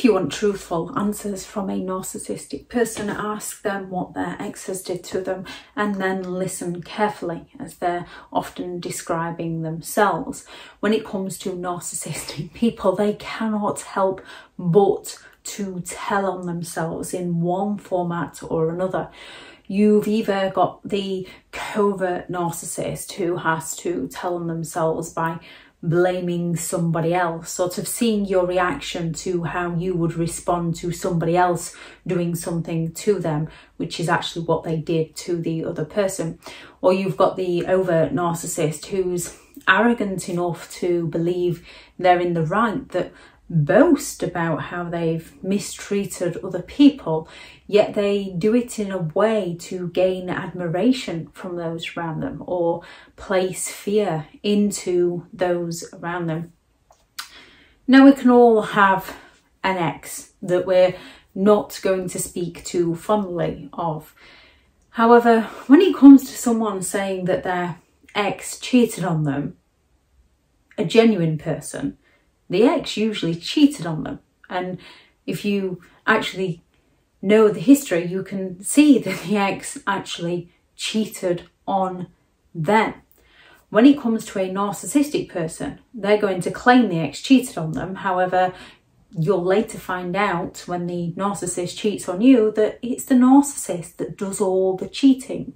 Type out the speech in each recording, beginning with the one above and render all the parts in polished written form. If you want truthful answers from a narcissistic person, ask them what their exes did to them and then listen carefully, as they're often describing themselves. When it comes to narcissistic people, they cannot help but to tell on themselves in one format or another. You've either got the covert narcissist who has to tell on themselves by blaming somebody else, sort of seeing your reaction to how you would respond to somebody else doing something to them, which is actually what they did to the other person. Or you've got the overt narcissist who's arrogant enough to believe they're in the right, that boast about how they've mistreated other people, yet they do it in a way to gain admiration from those around them or place fear into those around them. Now, we can all have an ex that we're not going to speak too fondly of. However, when it comes to someone saying that their ex cheated on them, a genuine person, the ex usually cheated on them, and if you actually know the history, you can see that the ex actually cheated on them. When it comes to a narcissistic person, they're going to claim the ex cheated on them. However, you'll later find out when the narcissist cheats on you that it's the narcissist that does all the cheating.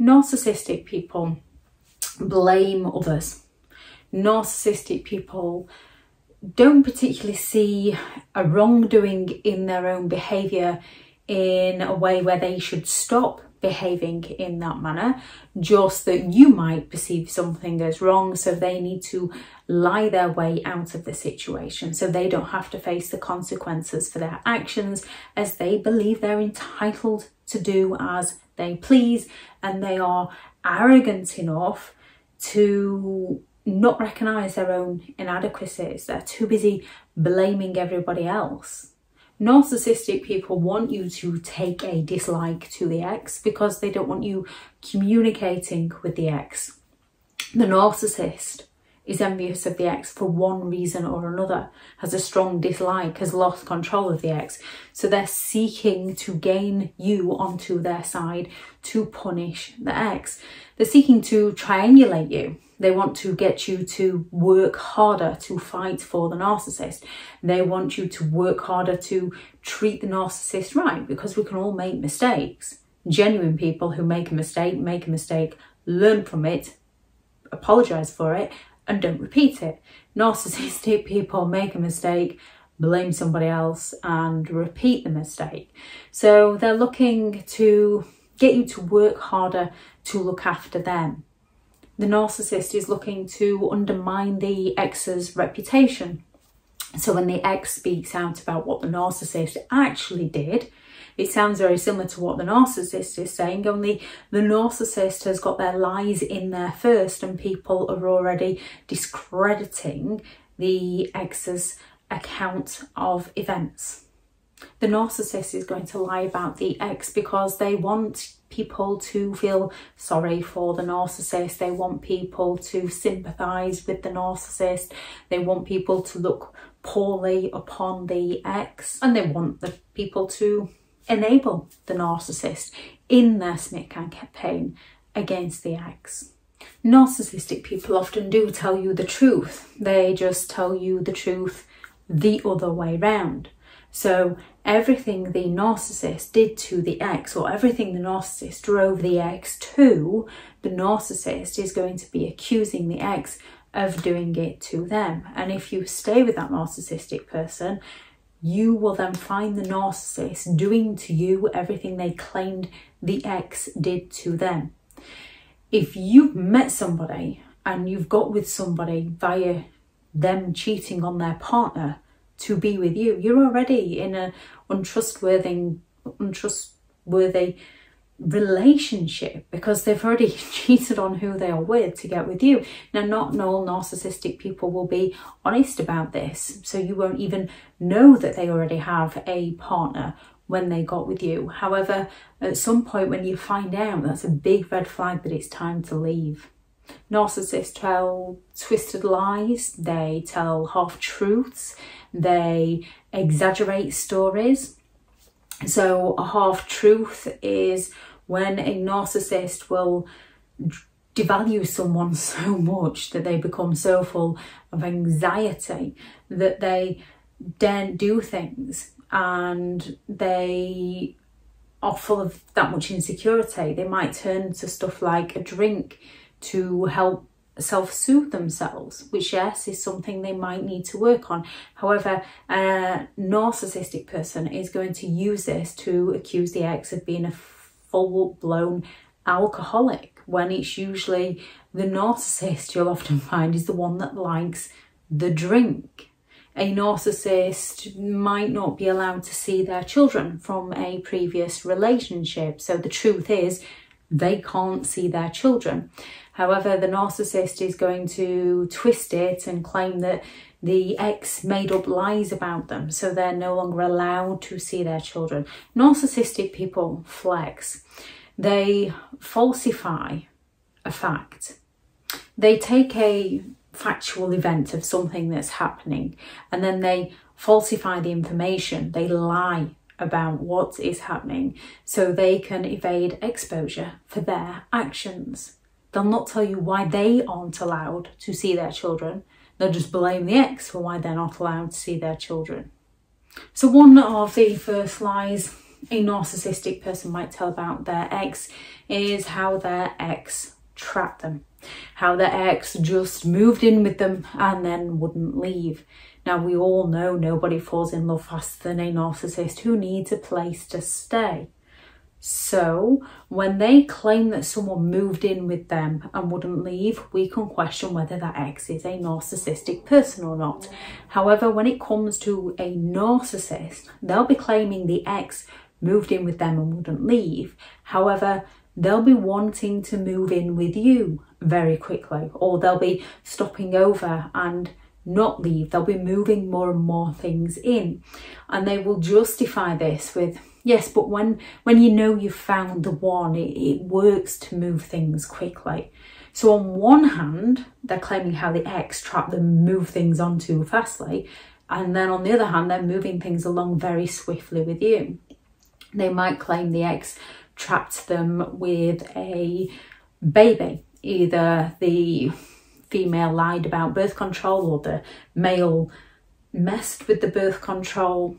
Narcissistic people blame others. Narcissistic people don't particularly see a wrongdoing in their own behaviour in a way where they should stop behaving in that manner, just that you might perceive something as wrong, so they need to lie their way out of the situation so they don't have to face the consequences for their actions, as they believe they're entitled to do as they please, and they are arrogant enough to not recognise their own inadequacies. They're too busy blaming everybody else. Narcissistic people want you to take a dislike to the ex because they don't want you communicating with the ex. The narcissist is envious of the ex for one reason or another, has a strong dislike, has lost control of the ex. So they're seeking to gain you onto their side to punish the ex. They're seeking to triangulate you. They want to get you to work harder to fight for the narcissist. They want you to work harder to treat the narcissist right, because we can all make mistakes. Genuine people who make a mistake, learn from it, apologise for it, and don't repeat it. Narcissistic people make a mistake, blame somebody else, and repeat the mistake. So they're looking to get you to work harder to look after them. The narcissist is looking to undermine the ex's reputation. So when the ex speaks out about what the narcissist actually did, it sounds very similar to what the narcissist is saying, only the narcissist has got their lies in there first, and people are already discrediting the ex's account of events. The narcissist is going to lie about the ex because they want people to feel sorry for the narcissist. They want people to sympathise with the narcissist. They want people to look poorly upon the ex, and they want the people to enable the narcissist in their SMIT campaign against the ex. Narcissistic people often do tell you the truth. They just tell you the truth the other way round. So everything the narcissist did to the ex, or everything the narcissist drove the ex to, the narcissist is going to be accusing the ex of doing it to them. And if you stay with that narcissistic person, you will then find the narcissist doing to you everything they claimed the ex did to them. If you've met somebody and you've got with somebody via them cheating on their partner to be with you, you're already in an untrustworthy relationship, because they've already cheated on who they are with to get with you. Now, not all narcissistic people will be honest about this, so you won't even know that they already have a partner when they got with you. However, at some point when you find out, that's a big red flag that it's time to leave. Narcissists tell twisted lies, they tell half-truths, they exaggerate stories. So a half-truth is when a narcissist will devalue someone so much that they become so full of anxiety that they daren't do things, and they are full of that much insecurity. They might turn to stuff like a drink to help self-soothe themselves, which, yes, is something they might need to work on. However, a narcissistic person is going to use this to accuse the ex of being a full-blown alcoholic, when it's usually the narcissist, you'll often find, is the one that likes the drink. A narcissist might not be allowed to see their children from a previous relationship, so the truth is they can't see their children. However, the narcissist is going to twist it and claim that the ex made up lies about them, so they're no longer allowed to see their children. Narcissistic people flex. They falsify a fact. They take a factual event of something that's happening, and then they falsify the information. They lie about what is happening so they can evade exposure for their actions. They'll not tell you why they aren't allowed to see their children. They'll just blame the ex for why they're not allowed to see their children. So one of the first lies a narcissistic person might tell about their ex is how their ex trapped them. How their ex just moved in with them and then wouldn't leave. Now, we all know nobody falls in love faster than a narcissist who needs a place to stay. So when they claim that someone moved in with them and wouldn't leave, we can question whether that ex is a narcissistic person or not. However, when it comes to a narcissist, they'll be claiming the ex moved in with them and wouldn't leave. However, they'll be wanting to move in with you very quickly, or they'll be stopping over and not leave. They'll be moving more and more things in, and they will justify this with, yes, but when you know you've found the one, it works to move things quickly. So on one hand, they're claiming how the ex trapped them, move things on too fastly, and then on the other hand, they're moving things along very swiftly with you. They might claim the ex trapped them with a baby. Either the female lied about birth control, or the male messed with the birth control.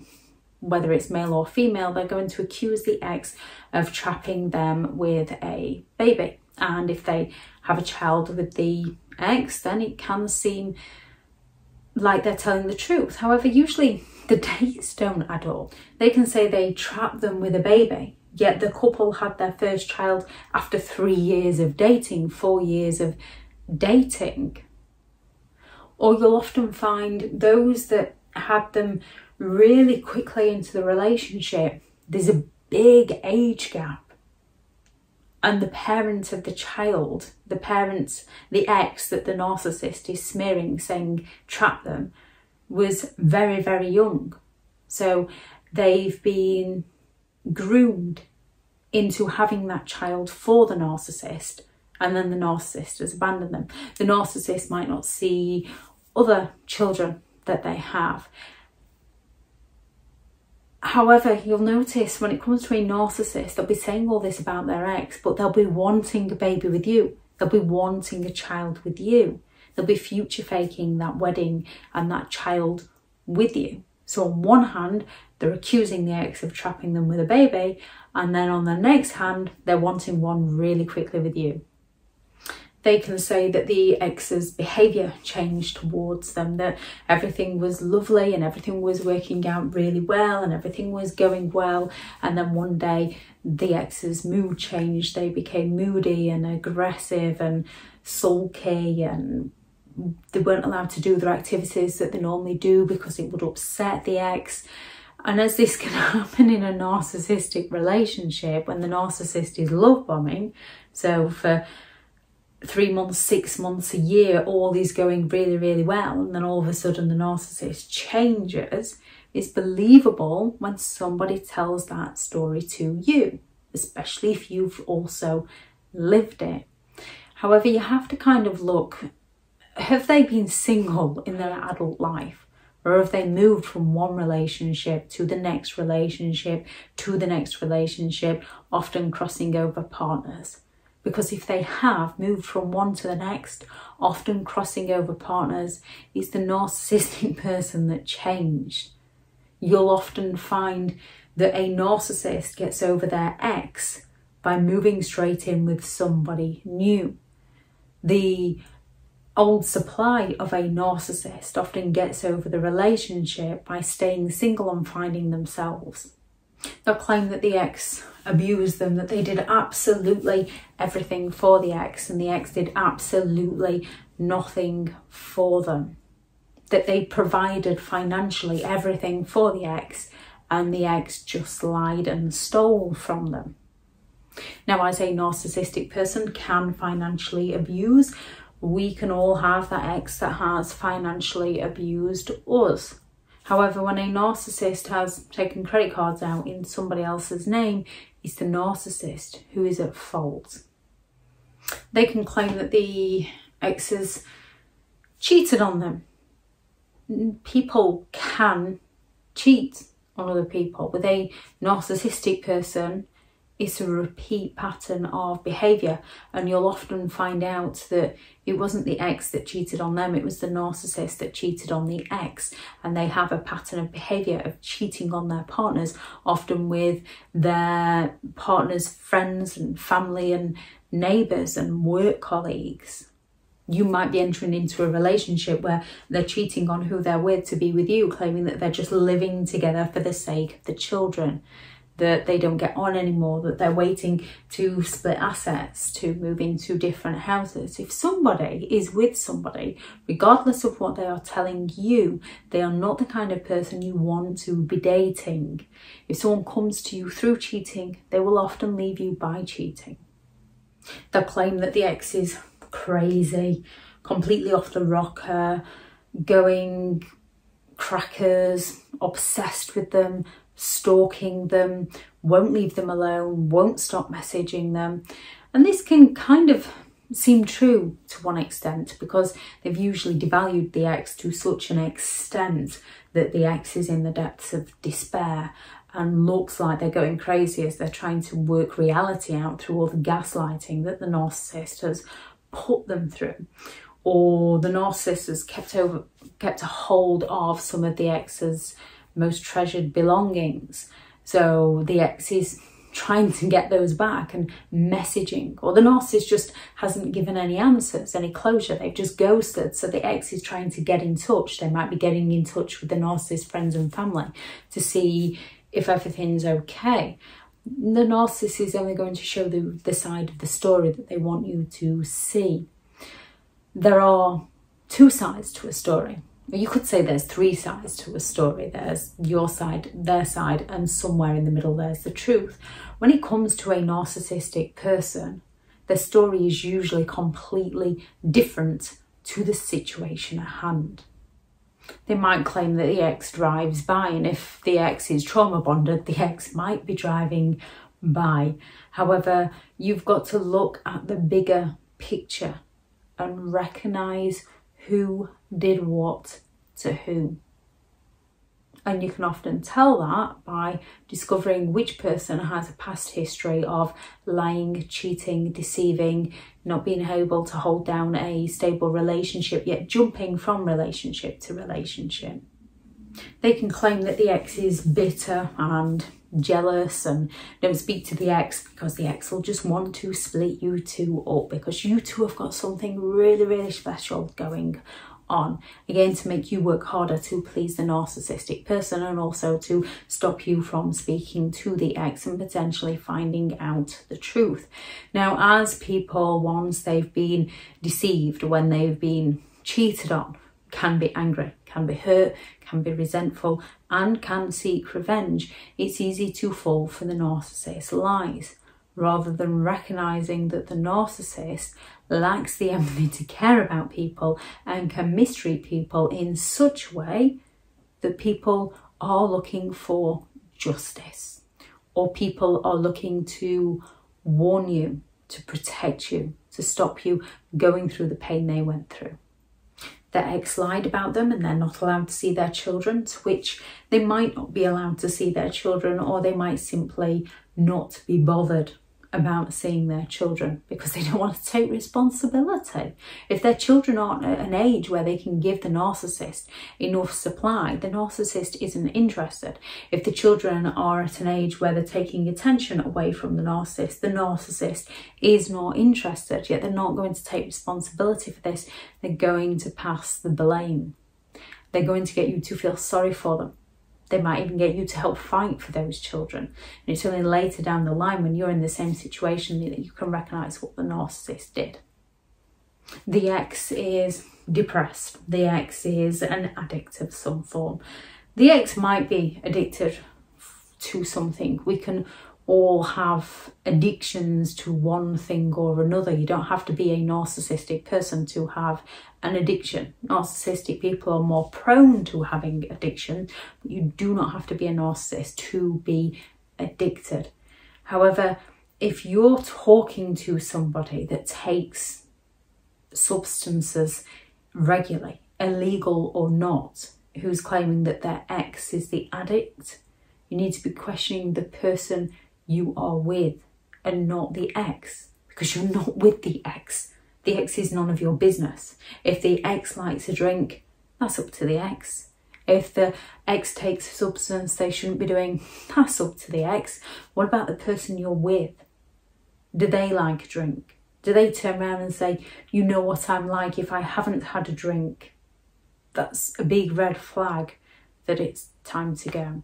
Whether it's male or female, they're going to accuse the ex of trapping them with a baby. And if they have a child with the ex, then it can seem like they're telling the truth. However, usually the dates don't add up. They can say they trapped them with a baby, yet the couple had their first child after 3 years of dating, 4 years of dating. Or you'll often find those that had them really quickly into the relationship, there's a big age gap, and the parent of the child, the ex that the narcissist is smearing, saying trapped them, was very, very young. So they've been groomed into having that child for the narcissist, and then the narcissist has abandoned them. The narcissist might not see other children that they have. However, you'll notice when it comes to a narcissist, they'll be saying all this about their ex, but they'll be wanting a baby with you. They'll be wanting a child with you. They'll be future faking that wedding and that child with you. So on one hand, they're accusing the ex of trapping them with a baby, and then on the next hand, they're wanting one really quickly with you. They can say that the ex's behaviour changed towards them, that everything was lovely and everything was working out really well and everything was going well, and then one day the ex's mood changed. They became moody and aggressive and sulky, and they weren't allowed to do their activities that they normally do because it would upset the ex. And as this can happen in a narcissistic relationship, when the narcissist is love bombing, so for 3 months, 6 months, a year, all is going really, really well, and then all of a sudden the narcissist changes, it's believable when somebody tells that story to you, especially if you've also lived it. However, you have to kind of look, have they been single in their adult life? Or have they moved from one relationship to the next relationship to the next relationship, often crossing over partners? Because if they have moved from one to the next, often crossing over partners, it's the narcissistic person that changed. You'll often find that a narcissist gets over their ex by moving straight in with somebody new. The old supply of a narcissist often gets over the relationship by staying single and finding themselves. They'll claim that the ex abused them, that they did absolutely everything for the ex and the ex did absolutely nothing for them. That they provided financially everything for the ex and the ex just lied and stole from them. Now, as a narcissistic person can financially abuse, we can all have that ex that has financially abused us. However, when a narcissist has taken credit cards out in somebody else's name, it's the narcissist who is at fault. They can claim that the ex has cheated on them. People can cheat on other people. With a narcissistic person, it's a repeat pattern of behaviour, and you'll often find out that it wasn't the ex that cheated on them, it was the narcissist that cheated on the ex, and they have a pattern of behaviour of cheating on their partners, often with their partner's friends and family and neighbours and work colleagues. You might be entering into a relationship where they're cheating on who they're with to be with you, claiming that they're just living together for the sake of the children, that they don't get on anymore, that they're waiting to split assets, to move into different houses. If somebody is with somebody, regardless of what they are telling you, they are not the kind of person you want to be dating. If someone comes to you through cheating, they will often leave you by cheating. They'll claim that the ex is crazy, completely off the rocker, going crackers, obsessed with them, stalking them, won't leave them alone, won't stop messaging them. And this can kind of seem true to one extent because they've usually devalued the ex to such an extent that the ex is in the depths of despair and looks like they're going crazy as they're trying to work reality out through all the gaslighting that the narcissist has put them through. Or the narcissist has kept a hold of some of the ex's most treasured belongings, so the ex is trying to get those back and messaging, or the narcissist just hasn't given any answers, any closure, they've just ghosted, so the ex is trying to get in touch. They might be getting in touch with the narcissist's friends and family to see if everything's okay. The narcissist is only going to show the side of the story that they want you to see. There are two sides to a story. You could say there's three sides to a story. There's your side, their side, and somewhere in the middle there's the truth. When it comes to a narcissistic person, their story is usually completely different to the situation at hand. They might claim that the ex drives by, and if the ex is trauma bonded, the ex might be driving by. However, you've got to look at the bigger picture and recognise who did what to who. And you can often tell that by discovering which person has a past history of lying, cheating, deceiving, not being able to hold down a stable relationship, yet jumping from relationship to relationship. They can claim that the ex is bitter and jealous and don't speak to the ex because the ex will just want to split you two up because you two have got something really, really special going on. Again, to make you work harder to please the narcissistic person and also to stop you from speaking to the ex and potentially finding out the truth. Now, as people, once they've been deceived, when they've been cheated on, can be angry, can be hurt, can be resentful, and can seek revenge, it's easy to fall for the narcissist's lies, rather than recognising that the narcissist lacks the empathy to care about people and can mistreat people in such a way that people are looking for justice, or people are looking to warn you, to protect you, to stop you going through the pain they went through. Their ex lied about them and they're not allowed to see their children, to which they might not be allowed to see their children, or they might simply not be bothered about seeing their children because they don't want to take responsibility. If their children aren't at an age where they can give the narcissist enough supply, the narcissist isn't interested. If the children are at an age where they're taking attention away from the narcissist is not interested, yet they're not going to take responsibility for this. They're going to pass the blame. They're going to get you to feel sorry for them. They might even get you to help fight for those children. And it's only later down the line when you're in the same situation that you can recognise what the narcissist did. The ex is depressed. The ex is an addict of some form. The ex might be addicted to something. We can all have addictions to one thing or another. You don't have to be a narcissistic person to have an addiction. Narcissistic people are more prone to having addiction, but you do not have to be a narcissist to be addicted. However, if you're talking to somebody that takes substances regularly, illegal or not, who's claiming that their ex is the addict, you need to be questioning the person you are with and not the ex, because you're not with the ex. The ex is none of your business. If the ex likes a drink, that's up to the ex. If the ex takes a substance they shouldn't be doing, that's up to the ex. What about the person you're with? Do they like a drink? Do they turn around and say, you know what I'm like if I haven't had a drink? That's a big red flag that it's time to go.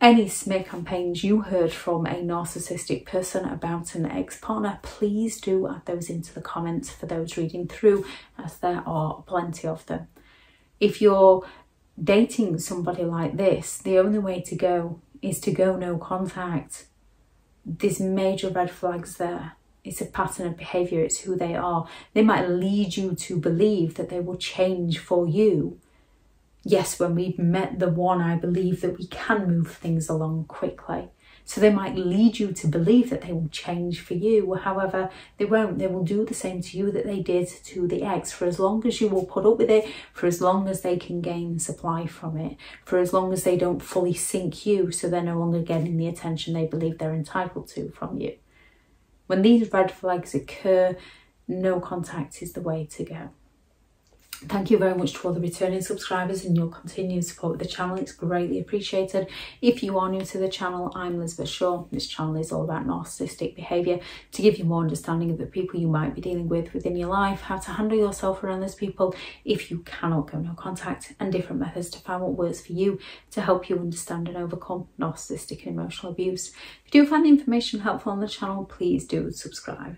Any smear campaigns you heard from a narcissistic person about an ex-partner, please do add those into the comments for those reading through, as there are plenty of them. If you're dating somebody like this, the only way to go is to go no contact. There's major red flags there. It's a pattern of behaviour, it's who they are. They might lead you to believe that they will change for you. Yes, when we've met the one, I believe that we can move things along quickly. So they might lead you to believe that they will change for you. However, they won't. They will do the same to you that they did to the ex, for as long as you will put up with it, for as long as they can gain supply from it, for as long as they don't fully sink you, so they're no longer getting the attention they believe they're entitled to from you. When these red flags occur, no contact is the way to go. Thank you very much to all the returning subscribers and your continued support of the channel. It's greatly appreciated. If you are new to the channel, I'm Elizabeth Shaw. This channel is all about narcissistic behaviour, to give you more understanding of the people you might be dealing with within your life, how to handle yourself around those people if you cannot go no contact, and different methods to find what works for you to help you understand and overcome narcissistic and emotional abuse. If you do find the information helpful on the channel, please do subscribe.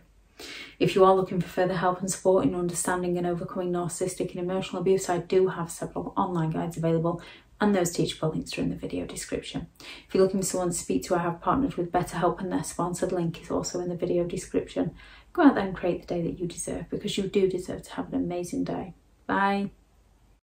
If you are looking for further help and support in understanding and overcoming narcissistic and emotional abuse, I do have several online guides available, and those teachable links are in the video description. If you're looking for someone to speak to, I have partnered with BetterHelp, and their sponsored link is also in the video description. Go out there and create the day that you deserve, because you do deserve to have an amazing day. Bye.